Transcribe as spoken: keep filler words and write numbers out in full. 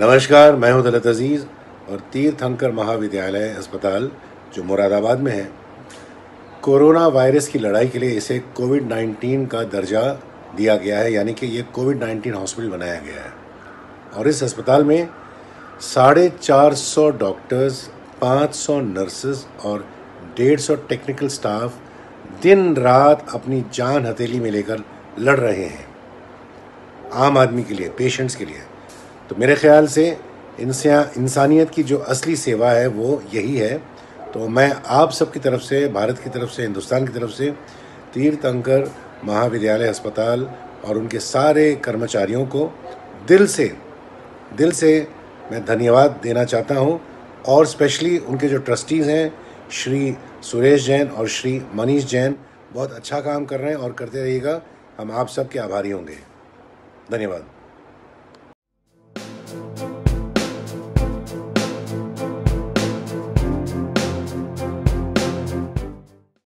नमस्कार, मैं हूं तलत अजीज और तीर्थंकर महाविद्यालय अस्पताल जो मुरादाबाद में है, कोरोना वायरस की लड़ाई के लिए इसे कोविड नाइन्टीन का दर्जा दिया गया है, यानी कि ये कोविड नाइन्टीन हॉस्पिटल बनाया गया है। और इस अस्पताल में साढ़े चार सौ डॉक्टर्स, पाँच सौ नर्सेज और डेढ़ सौ टेक्निकल स्टाफ दिन रात अपनी जान हथेली में लेकर लड़ रहे हैं आम आदमी के लिए, पेशेंट्स के लिए। तो मेरे ख़्याल से इंसा इंसानियत की जो असली सेवा है वो यही है। तो मैं आप सब की तरफ से, भारत की तरफ से, हिंदुस्तान की तरफ से तीर्थंकर महाविद्यालय अस्पताल और उनके सारे कर्मचारियों को दिल से दिल से मैं धन्यवाद देना चाहता हूं, और स्पेशली उनके जो ट्रस्टीज़ हैं श्री सुरेश जैन और श्री मनीष जैन, बहुत अच्छा काम कर रहे हैं और करते रहिएगा। हम आप सब के आभारी होंगे। धन्यवाद।